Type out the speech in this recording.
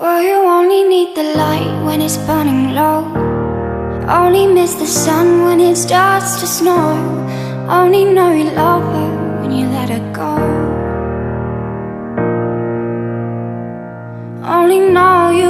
Well, you only need the light when it's burning low. Only miss the sun when it starts to snow. Only know you love her when you let her go.